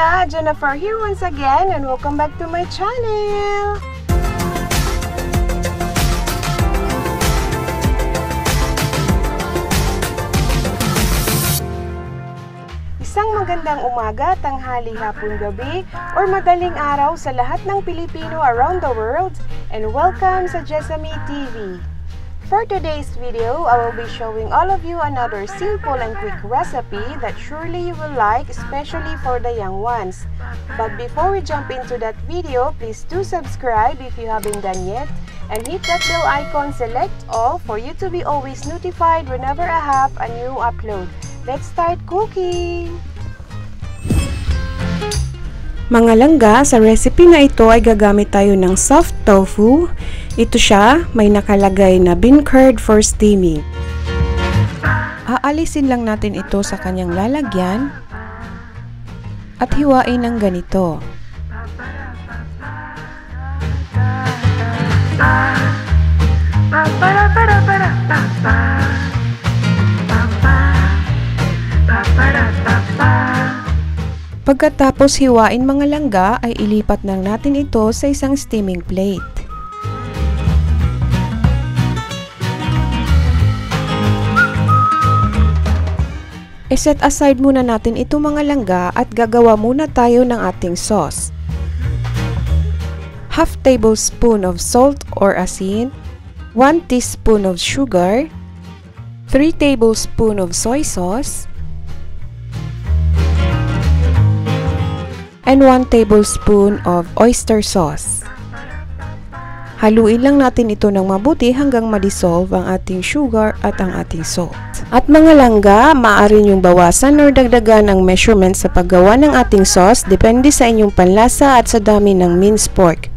Hola, Jennifer here once again and welcome back to my channel. Isang magandang umaga, tanghali, hapon, gabi, or madaling araw sa lahat ng Pilipino around the world and welcome sa Jesami TV. For today's video, I will be showing all of you another simple and quick recipe that surely you will like, especially for the young ones. But before we jump into that video, please do subscribe if you haven't done yet and hit that bell icon, select all, for you to be always notified whenever I have a new upload. Let's start cooking! Mga langga, sa recipe na ito ay gagamit tayo ng soft tofu. Ito siya, may nakalagay na bean curd for steaming. Aalisin lang natin ito sa kanyang lalagyan at hiwain ng ganito. Pagkatapos hiwain mga langga ay ilipat lang natin ito sa isang steaming plate. I-set aside muna natin ito mga langga at gagawa muna tayo ng ating sauce. Half tablespoon of salt or asin, 1 teaspoon of sugar, 3 tablespoon of soy sauce, and 1 tablespoon of oyster sauce. Haluin lang natin ito ng mabuti hanggang ma-dissolve ang ating sugar at ang ating salt. At mga langga, maaari niyong bawasan o dagdagan ang measurement sa paggawa ng ating sauce depende sa inyong panlasa at sa dami ng minced pork.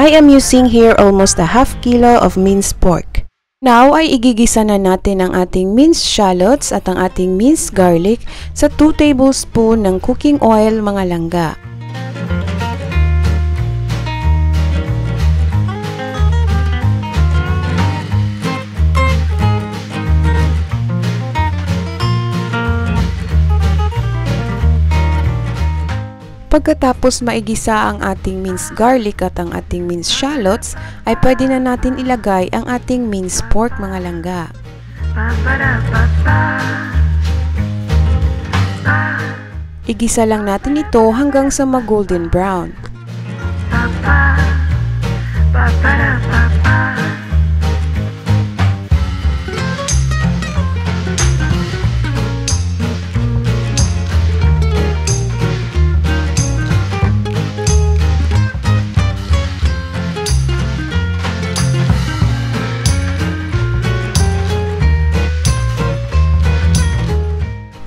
I am using here almost a half kilo of minced pork. Now ay igigisa na natin ang ating minced shallots at ang ating minced garlic sa 2 tablespoon ng cooking oil mga langga. Pagkatapos maigisa ang ating minced garlic at ang ating minced shallots, ay pwede na natin ilagay ang ating minced pork mga langga. Igisa lang natin ito hanggang sa mag-golden brown.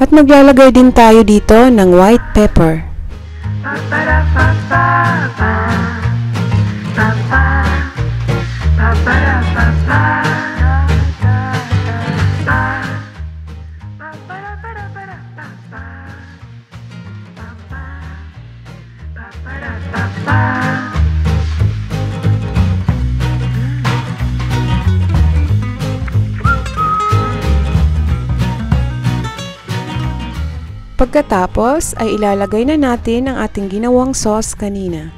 At maglalagay din tayo dito ng white pepper. Pagkatapos ay ilalagay na natin ang ating ginawang sauce kanina.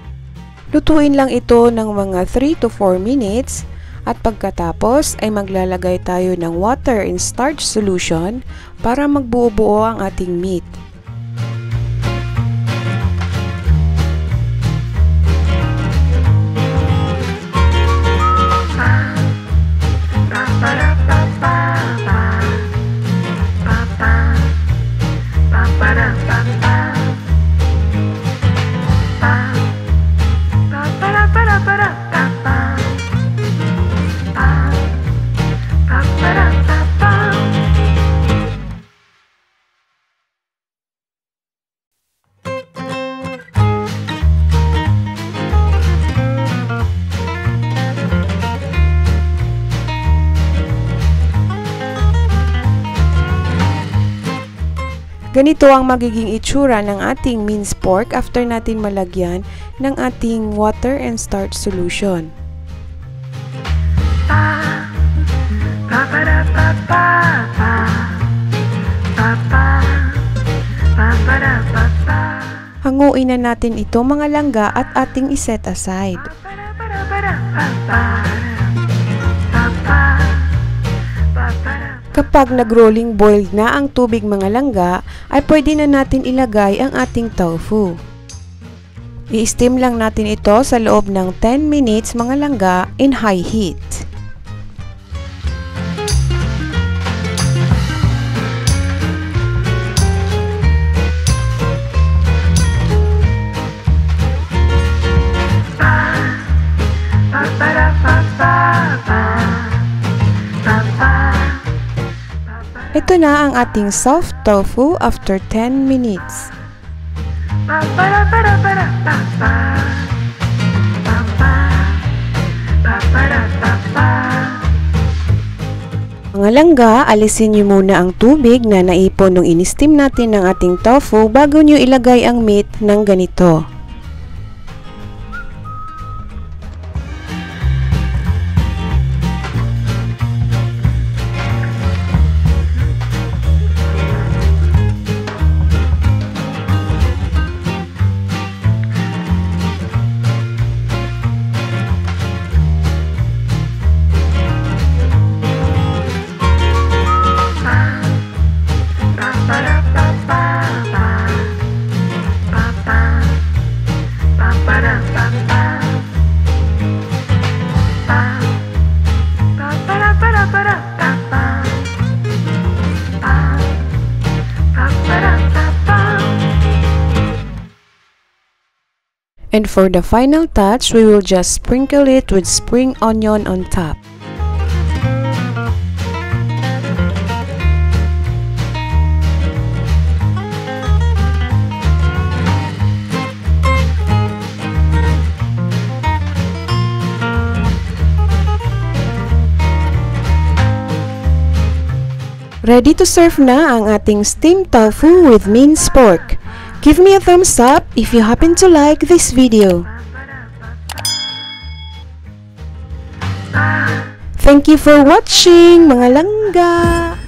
Lutuin lang ito ng mga 3 to 4 minutes at pagkatapos ay maglalagay tayo ng water and starch solution para magbuo-buo ang ating meat. Ganito ang magiging itsura ng ating minced pork after natin malagyan ng ating water and starch solution. Hanguin na natin ito mga langga at ating iset aside. Kapag nag-rolling boiled na ang tubig mga langga, ay pwede na natin ilagay ang ating tofu. I-steam lang natin ito sa loob ng 10 minutes mga langga in high heat. Ito na ang ating soft tofu after 10 minutes. Mga langga, alisin nyo muna ang tubig na naipon nung in-steam natin ng ating tofu bago nyo ilagay ang meat ng ganito. And for the final touch, we will just sprinkle it with spring onion on top. Ready to serve na ang ating steamed tofu with minced pork. Give me a thumbs up if you happen to like this video. Thank you for watching, mga langga!